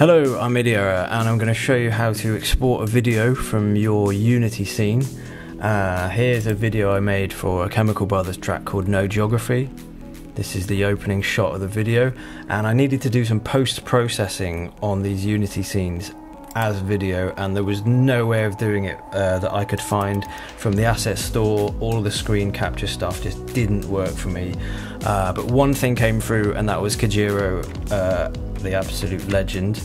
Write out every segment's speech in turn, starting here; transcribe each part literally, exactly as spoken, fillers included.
Hello, I'm Idiara, and I'm going to show you how to export a video from your Unity scene. Uh, here's a video I made for a Chemical Brothers track called No Geography. This is the opening shot of the video, and I needed to do some post-processing on these Unity scenes as video, and there was no way of doing it uh, that I could find from the asset store. All of the screen capture stuff just didn't work for me, uh, but one thing came through, and that was Keijiro, uh, the absolute legend.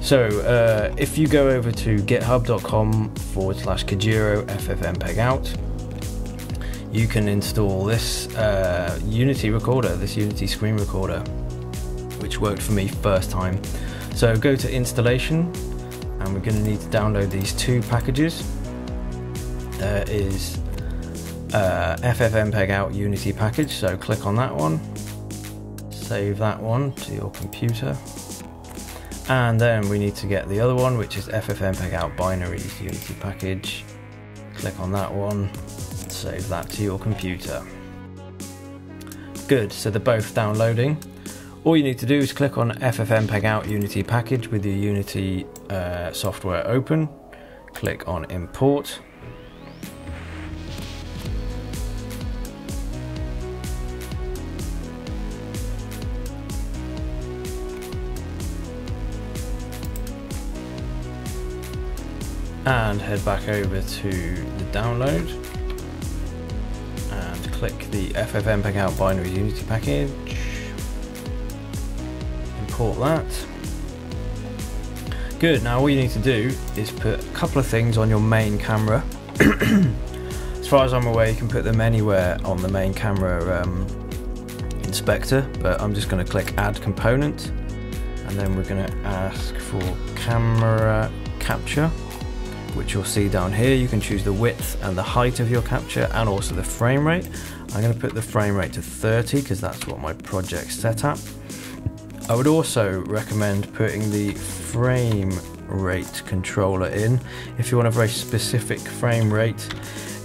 So uh, if you go over to github.com forward slash Keijiro FFmpeg out, you can install this uh, Unity recorder, this Unity screen recorder, which worked for me first time. So go to installation, and we're going to need to download these two packages. There is uh, FFmpeg out Unity package, so click on that one, save that one to your computer, and then we need to get the other one, which is FFmpeg out binaries Unity package. Click on that one, save that to your computer. Good, so they're both downloading. All you need to do is click on FFmpeg out Unity package with your Unity uh, software open, click on import, and head back over to the download and click the FFmpeg out binary Unity package. That. Good, now all you need to do is put a couple of things on your main camera. As far as I'm aware, you can put them anywhere on the main camera um, inspector, but I'm just going to click add component, and then we're going to ask for camera capture, which you'll see down here. You can choose the width and the height of your capture, and also the frame rate. I'm going to put the frame rate to thirty because that's what my project set up. I would also recommend putting the frame rate controller in. If you want a very specific frame rate,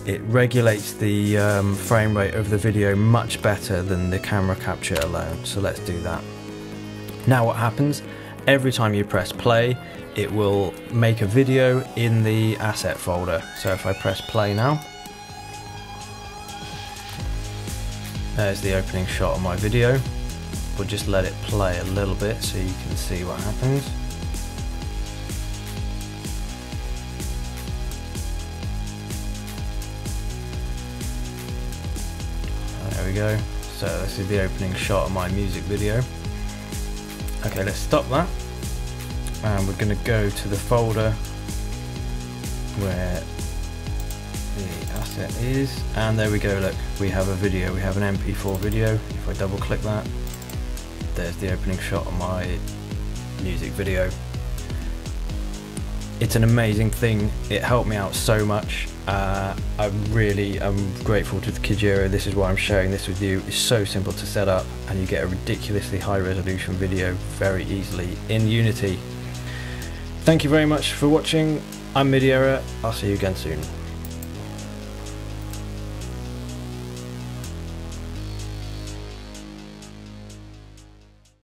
it regulates the um, frame rate of the video much better than the camera capture alone, so let's do that. Now what happens, every time you press play, it will make a video in the asset folder. So if I press play now, there's the opening shot of my video. We'll just let it play a little bit so you can see what happens. There we go. So this is the opening shot of my music video. Okay, let's stop that. And we're going to go to the folder where the asset is. And there we go, look, we have a video. We have an M P four video. If I double click that, there's the opening shot of my music video. It's an amazing thing. It helped me out so much. Uh, I really am grateful to Keijiro. This is why I'm sharing this with you. It's so simple to set up, and you get a ridiculously high resolution video very easily in Unity. Thank you very much for watching. I'm Midierror. I'll see you again soon.